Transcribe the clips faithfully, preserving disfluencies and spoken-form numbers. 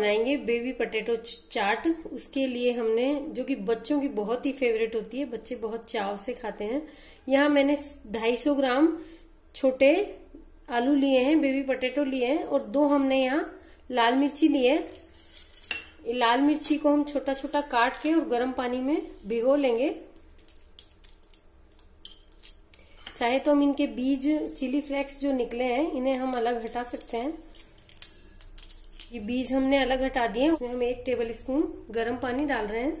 बनाएंगे baby potato चाट। उसके लिए हमने, जो कि बच्चों की बहुत ही फेवरेट होती है, बच्चे बहुत चाव से खाते हैं, यहाँ मैंने दो सौ पचास ग्राम छोटे आलू लिए हैं, बेबी पटेटो लिए हैं, और दो हमने यहाँ लाल मिर्ची ली है। लाल मिर्ची को हम छोटा छोटा काट के और गर्म पानी में भिगो लेंगे। चाहे तो हम इनके बीज, चिली फ्लेक्स जो निकले हैं, इन्हें हम अलग हटा सकते हैं। ये बीज हमने अलग हटा दिए। उसमें हम एक टेबल स्पून गर्म पानी डाल रहे हैं,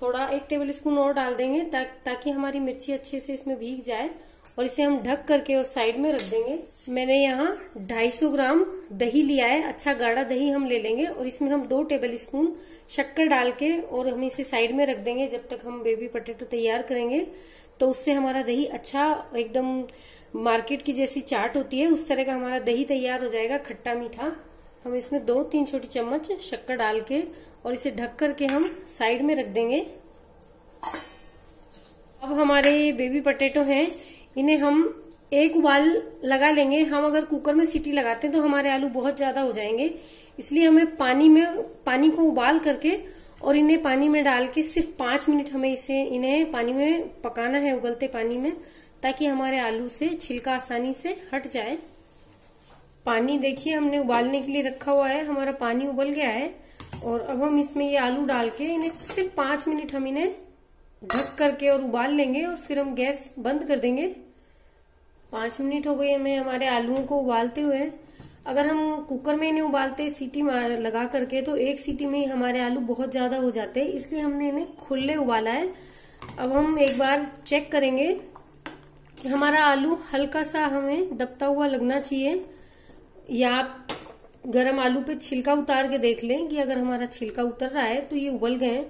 थोड़ा एक टेबल स्पून और डाल देंगे ता, ताकि हमारी मिर्ची अच्छे से इसमें भीग जाए, और इसे हम ढक करके और साइड में रख देंगे। मैंने यहाँ दो सौ पचास ग्राम दही लिया है, अच्छा गाढ़ा दही हम ले लेंगे, और इसमें हम दो टेबल स्पून शक्कर डाल के और हम इसे साइड में रख देंगे जब तक हम बेबी पटेटो तैयार करेंगे। तो उससे हमारा दही अच्छा, एकदम मार्केट की जैसी चाट होती है उस तरह का हमारा दही तैयार हो जाएगा, खट्टा मीठा। हम इसमें दो तीन छोटी चम्मच शक्कर डाल के और इसे ढक करके हम साइड में रख देंगे। अब हमारे बेबी पटेटो हैं, इन्हें हम एक उबाल लगा लेंगे। हम अगर कुकर में सीटी लगाते हैं तो हमारे आलू बहुत ज्यादा हो जाएंगे, इसलिए हमें पानी में पानी को उबाल करके और इन्हें पानी में डाल के सिर्फ पांच मिनट हमें इसे इन्हें पानी में पकाना है, उबलते पानी में, ताकि हमारे आलू से छिलका आसानी से हट जाए। पानी देखिए हमने उबालने के लिए रखा हुआ है, हमारा पानी उबल गया है, और अब हम इसमें ये आलू डाल के इन्हें सिर्फ पांच मिनट हम इन्हें ढक करके और उबाल लेंगे, और फिर हम गैस बंद कर देंगे। पांच मिनट हो गए हमें हमारे आलूओं को उबालते हुए। अगर हम कुकर में इन्हें उबालते सीटी लगा करके तो एक सीटी में ही हमारे आलू बहुत ज्यादा हो जाते हैं, इसलिए हमने इन्हें खुले उबाला है। अब हम एक बार चेक करेंगे कि हमारा आलू हल्का सा हमें दबता हुआ लगना चाहिए, या आप गरम आलू पे छिलका उतार के देख लें कि अगर हमारा छिलका उतर रहा है तो ये उबल गए हैं।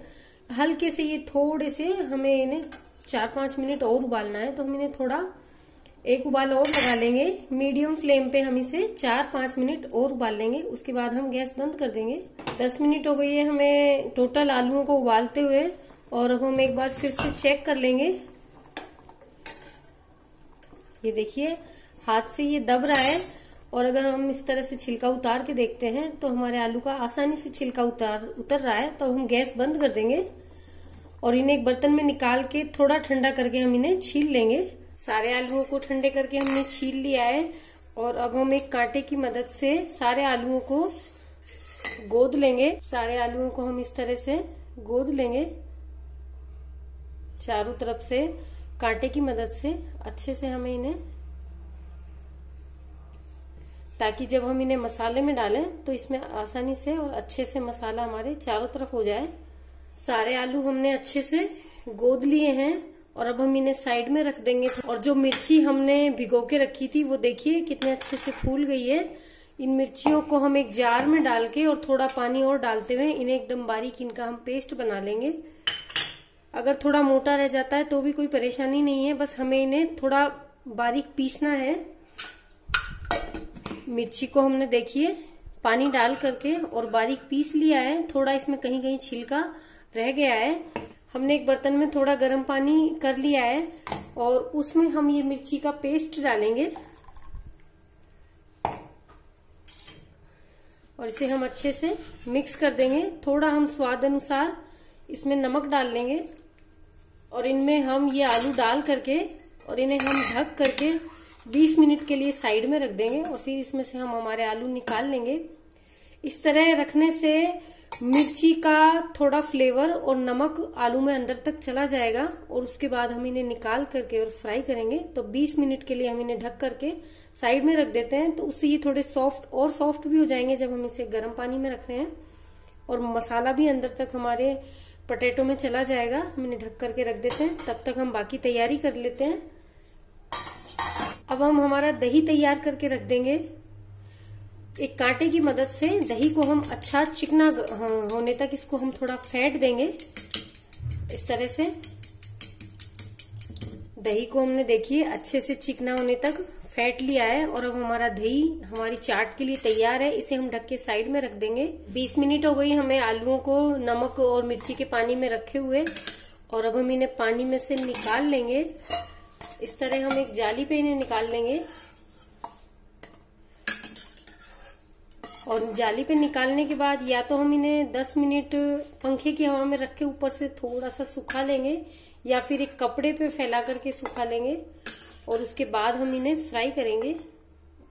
हल्के से ये थोड़े से हमें इन्हें चार पांच मिनट और उबालना है, तो हम इन्हें थोड़ा एक उबाल और लगा लेंगे। मीडियम फ्लेम पे हम इसे चार पांच मिनट और उबाल लेंगे, उसके बाद हम गैस बंद कर देंगे। दस मिनट हो गई है हमें टोटल आलूओं को उबालते हुए, और अब हम एक बार फिर से चेक कर लेंगे। ये देखिए हाथ से ये दब रहा है, और अगर हम इस तरह से छिलका उतार के देखते हैं तो हमारे आलू का आसानी से छिलका उतार उतर रहा है। तो हम गैस बंद कर देंगे और इन्हें एक बर्तन में निकाल के थोड़ा ठंडा करके हम इन्हें छील लेंगे। सारे आलूओं को ठंडे करके हमने छील लिया है, और अब हम एक कांटे की मदद से सारे आलूओं को गोद लेंगे। सारे आलूओं को हम इस तरह से गोद लेंगे, चारों तरफ से कांटे की मदद से अच्छे से हमें इन्हें, ताकि जब हम इन्हें मसाले में डालें तो इसमें आसानी से और अच्छे से मसाला हमारे चारों तरफ हो जाए। सारे आलू हमने अच्छे से गोद लिए हैं, और अब हम इन्हें साइड में रख देंगे। और जो मिर्ची हमने भिगो के रखी थी वो देखिए कितने अच्छे से फूल गई है। इन मिर्चियों को हम एक जार में डाल के और थोड़ा पानी और डालते हुए इन्हें एकदम बारीक इनका हम पेस्ट बना लेंगे। अगर थोड़ा मोटा रह जाता है तो भी कोई परेशानी नहीं है, बस हमें इन्हें थोड़ा बारीक पीसना है। मिर्ची को हमने देखिए पानी डाल करके और बारीक पीस लिया है, थोड़ा इसमें कहीं कहीं छिलका रह गया है। हमने एक बर्तन में थोड़ा गर्म पानी कर लिया है, और उसमें हम ये मिर्ची का पेस्ट डालेंगे, और इसे हम अच्छे से मिक्स कर देंगे। थोड़ा हम स्वाद अनुसार इसमें नमक डाल लेंगे, और इनमें हम ये आलू डाल करके और इन्हें हम ढक करके बीस मिनट के लिए साइड में रख देंगे, और फिर इसमें से हम हमारे आलू निकाल लेंगे। इस तरह रखने से मिर्ची का थोड़ा फ्लेवर और नमक आलू में अंदर तक चला जाएगा, और उसके बाद हम इन्हें निकाल करके और फ्राई करेंगे। तो बीस मिनट के लिए हम इन्हें ढक करके साइड में रख देते हैं, तो उससे ये थोड़े सॉफ्ट और सॉफ्ट भी हो जाएंगे जब हम इसे गर्म पानी में रख रहे हैं, और मसाला भी अंदर तक हमारे पटेटो में चला जाएगा। हम इन्हें ढक करके रख देते हैं, तब तक हम बाकी तैयारी कर लेते हैं। अब हम हमारा दही तैयार करके रख देंगे। एक कांटे की मदद से दही को हम अच्छा चिकना होने तक इसको हम थोड़ा फेंट देंगे। इस तरह से दही को हमने देखिए अच्छे से चिकना होने तक फेंट लिया है, और अब हमारा दही हमारी चाट के लिए तैयार है। इसे हम ढक के साइड में रख देंगे। बीस मिनट हो गई हमें आलूओं को नमक और मिर्ची के पानी में रखे हुए, और अब हम इन्हें पानी में से निकाल लेंगे। इस तरह हम एक जाली पे इन्हें निकाल लेंगे। और जाली पे निकालने के बाद या तो हम इन्हें दस मिनट पंखे की हवा में रख के ऊपर से थोड़ा सा सुखा लेंगे या फिर एक कपड़े पे फैला करके सुखा लेंगे और उसके बाद हम इन्हें फ्राई करेंगे।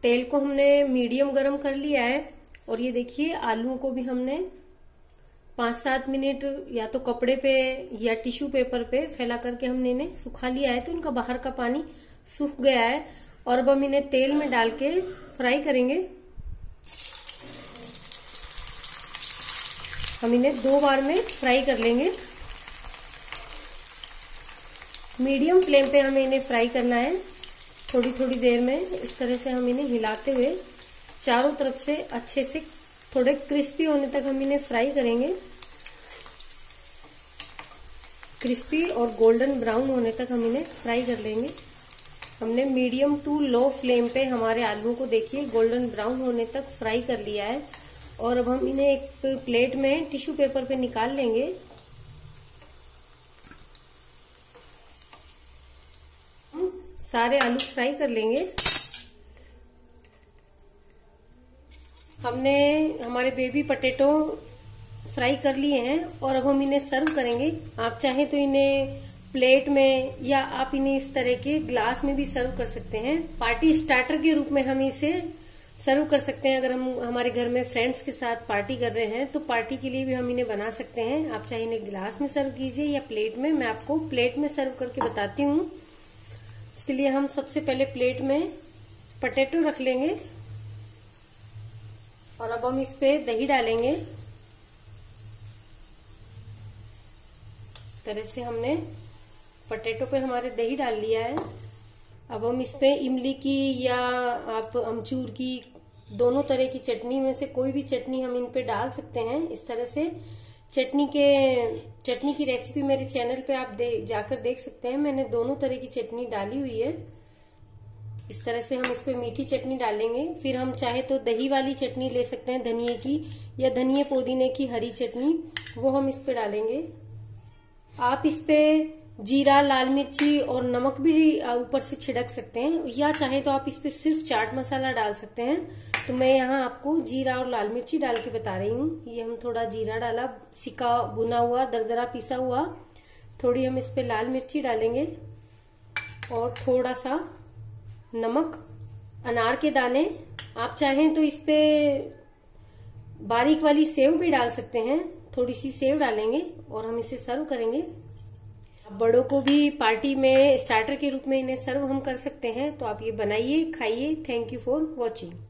तेल को हमने मीडियम गरम कर लिया है और ये देखिए आलू को भी हमने पांच सात मिनट या तो कपड़े पे या टिश्यू पेपर पे फैला करके हमने इन्हें सुखा लिया है तो इनका बाहर का पानी सूख गया है और अब हम इन्हें तेल में डाल के फ्राई करेंगे। हम इन्हें दो बार में फ्राई कर लेंगे। मीडियम फ्लेम पे हमें इन्हें फ्राई करना है। थोड़ी थोड़ी देर में इस तरह से हम इन्हें हिलाते हुए चारों तरफ से अच्छे से थोड़े क्रिस्पी होने तक हम इन्हें फ्राई करेंगे। क्रिस्पी और गोल्डन ब्राउन होने तक हम इन्हें फ्राई कर लेंगे। हमने मीडियम टू लो फ्लेम पे हमारे आलू को देखिए गोल्डन ब्राउन होने तक फ्राई कर लिया है और अब हम इन्हें एक प्लेट में टिश्यू पेपर पे निकाल लेंगे। सारे आलू फ्राई कर लेंगे। हमने हमारे बेबी पटेटो फ्राई कर लिए हैं और अब हम इन्हें सर्व करेंगे। आप चाहें तो इन्हें प्लेट में या आप इन्हें इस तरह के ग्लास में भी सर्व कर सकते हैं। पार्टी स्टार्टर के रूप में हम इसे सर्व कर सकते हैं। अगर हम हमारे घर में फ्रेंड्स के साथ पार्टी कर रहे हैं तो पार्टी के लिए भी हम इन्हें बना सकते हैं। आप चाहे इन्हें ग्लास में सर्व कीजिए या प्लेट में। मैं आपको प्लेट में सर्व करके बताती हूँ। इसके लिए हम सबसे पहले प्लेट में पटेटो रख लेंगे और अब हम इस पे दही डालेंगे। इस तरह से हमने पटेटो पे हमारे दही डाल लिया है। अब हम इस पे इमली की या आप अमचूर की दोनों तरह की चटनी में से कोई भी चटनी हम इन पे डाल सकते हैं। इस तरह से चटनी के चटनी की रेसिपी मेरे चैनल पे आप दे, जाकर देख सकते हैं। मैंने दोनों तरह की चटनी डाली हुई है। इस तरह से हम इस पे मीठी चटनी डालेंगे। फिर हम चाहे तो दही वाली चटनी ले सकते हैं धनिये की या धनिये पुदीने की हरी चटनी, वो हम इस पे डालेंगे। आप इस पे जीरा, लाल मिर्ची और नमक भी ऊपर से छिड़क सकते हैं या चाहे तो आप इस पे सिर्फ चाट मसाला डाल सकते हैं। तो मैं यहाँ आपको जीरा और लाल मिर्ची डाल के बता रही हूँ। ये हम थोड़ा जीरा डाला, सिका भुना हुआ, दरदरा पिसा हुआ, थोड़ी हम इस पे लाल मिर्ची डालेंगे और थोड़ा सा नमक, अनार के दाने। आप चाहें तो इस पे बारीक वाली सेव भी डाल सकते हैं। थोड़ी सी सेव डालेंगे और हम इसे सर्व करेंगे। बड़ों को भी पार्टी में स्टार्टर के रूप में इन्हें सर्व हम कर सकते हैं। तो आप ये बनाइए, खाइए। Thank you for watching.